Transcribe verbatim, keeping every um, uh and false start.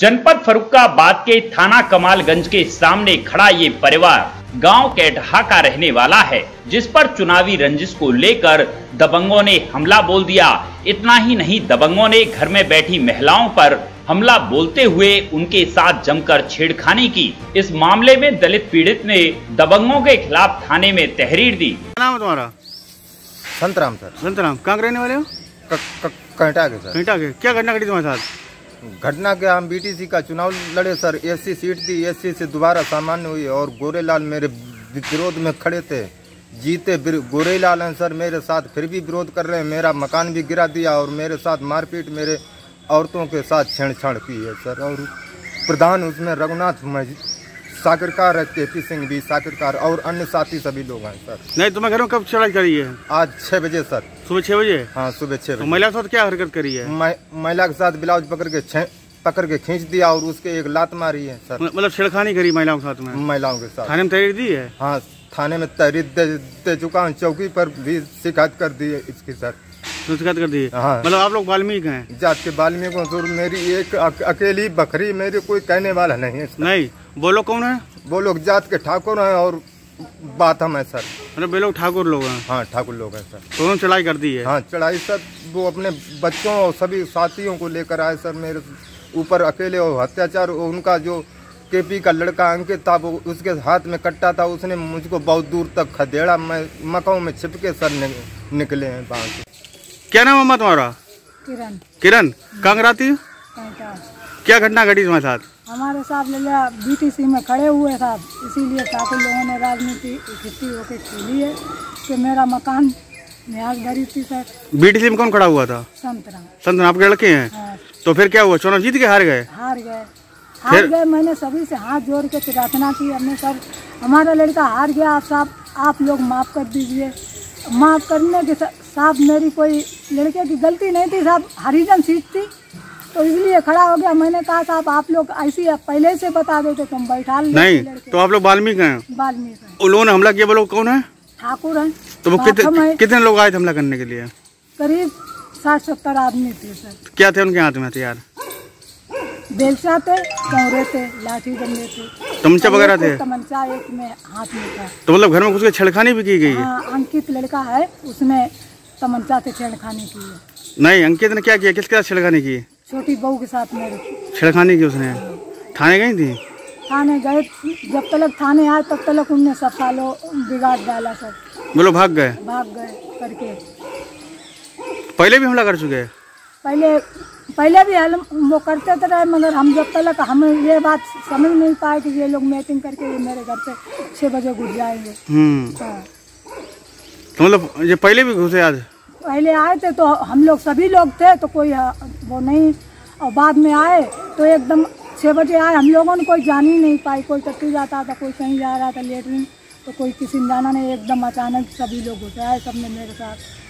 जनपद फारुखाबाद के थाना कमालगंज के सामने खड़ा ये परिवार गांव कैटहा का रहने वाला है, जिस पर चुनावी रंजिश को लेकर दबंगों ने हमला बोल दिया। इतना ही नहीं, दबंगों ने घर में बैठी महिलाओं पर हमला बोलते हुए उनके साथ जमकर छेड़खानी की। इस मामले में दलित पीड़ित ने दबंगों के खिलाफ थाने में तहरीर दी। नाम तुम्हारा? संतराम सर। संतराम, कहाँ रहने वाले हो? कांटागे सर। कांटागे, क्या घटना घटी तुम्हारे साथ? घटना क्या, हम बीटीसी का चुनाव लड़े सर, एससी सीट थी, एससी से दोबारा सामान्य हुई और गोरेलाल मेरे विरोध में खड़े थे, जीते गोरेलाल हैं सर, मेरे साथ फिर भी विरोध कर रहे हैं, मेरा मकान भी गिरा दिया और मेरे साथ मारपीट, मेरे औरतों के साथ छेड़छाड़ की है सर। और प्रधान उसमें रघुनाथ साकरकार है, के पी सिंह भी साकरकार और अन्य साथी सभी लोग हैं सर। नहीं, तुम्हारे घरों कब चढ़ाई करी है? आज छह बजे सर। सुबह छह बजे? हाँ, सुबह छह बजे। तो महिला के साथ क्या हरकत करी है? महिला के साथ ब्लाउज पकड़ के छे पकड़ के खींच दिया और उसके एक लात मारी है सर। मतलब छेड़खानी करी महिलाओं के साथ में? महिलाओं के साथ। थाने में तहरीर दी है? हाँ, थाने में तहरीर दे, दे चुका हूँ, चौकी पर भी शिकायत कर दी है इसकी सर। शिकायत कर दी है? हाँ। मतलब आप लोग वाल्मीकि हैं? जात के वाल्मीकि हूँ सर, मेरी एक अकेली बकरी, मेरे कोई कहने वाला नहीं है। नहीं, वो लोग कौन है? वो लोग जात के ठाकुर हैं और बात हम है सर। अरे वे लोग ठाकुर लोग हैं? हाँ, ठाकुर लोग हैं सर। तो उन्होंने चढ़ाई कर दी है? हाँ, चढ़ाई सर, वो अपने बच्चों और सभी साथियों को लेकर आए सर, मेरे ऊपर अकेले और अत्याचार। उनका जो केपी का लड़का अंकित था, वो उसके हाथ में कट्टा था, उसने मुझको बहुत दूर तक खदेड़ा, मैं मकाऊ में छिपके सर नि, निकले हैं वहाँ से। क्या नाम है तुम्हारा? किरण। किरण, कहाँ रहती हो? क्या घटना घटी तुम्हारे साथ? हमारे साथ लिया बीटीसी में खड़े हुए साहब, इसीलिए ठाकुर लोगों ने राजनीति इकट्ठी होकर खेली है कि मेरा मकान न्याज भरी थी सर। बीटीसी में कौन खड़ा हुआ था? संतराम। संतराम आपके लड़के हैं? हाँ। तो फिर क्या हुआ, चुनाव जीत के हार गए? हार गए हार फिर... गए मैंने सभी से हाथ जोड़ के प्रार्थना की, हमने सर हमारा लड़का हार गया, आप साहब आप लोग माफ़ कर दीजिए। माफ़ करने के साथ मेरी कोई लड़के की गलती नहीं थी साहब, हरिजन सीट थी तो इसलिए खड़ा हो गया। मैंने कहा साहब आप लोग ऐसी पहले से बता देते तुम बैठा नहीं। तो आप लोग वाल्मीकि हैं? वाल्मीकि हैं। उन्होंने हमला किया, वो लोग कौन है? ठाकुर हैं। तो वो कित, कितने लोग आए थे हमला करने के लिए? करीब साठ सत्तर आदमी थे सर। क्या थे उनके हाथ में हथियार? बेलचा थे, कौरे थे, लाठी डंडे थे, तमंचा वगैरह थे। तमंचा एक में हाथ में था। तो मतलब घर में उसके छेड़खानी भी की गई? अंकित लड़का है, उसने तमंचा से छेड़खानी की है। नहीं, अंकित ने क्या किया, किसके साथ छेड़खानी की? छोटी बहू के साथ मेरे छेड़खानी की उसने। थाने गई थी? थाने गए, जब तक थाने आए तब तक उनने सब सालों बिगाड़ डाला सर। बोलो भाग गए? भाग गए करके। पहले भी हमला कर चुके हैं? पहले पहले भी हम वो करते तो रहे, मगर हम जब तक हम ये बात समझ नहीं पाए कि ये लोग मीटिंग करके ये मेरे घर पे छह बजे घुस जाएंगे। तो मतलब ये पहले भी घुसे? आज पहले आए थे तो हम लोग सभी लोग थे तो कोई वो नहीं, और बाद में आए तो एकदम छः बजे आए, हम लोगों ने कोई जान ही नहीं पाई, कोई टट्टी जाता था, कोई कहीं जा रहा था लेटरिन, तो कोई किसी ने जाना नहीं, एकदम अचानक सभी लोग उठे आए, सबने मेरे साथ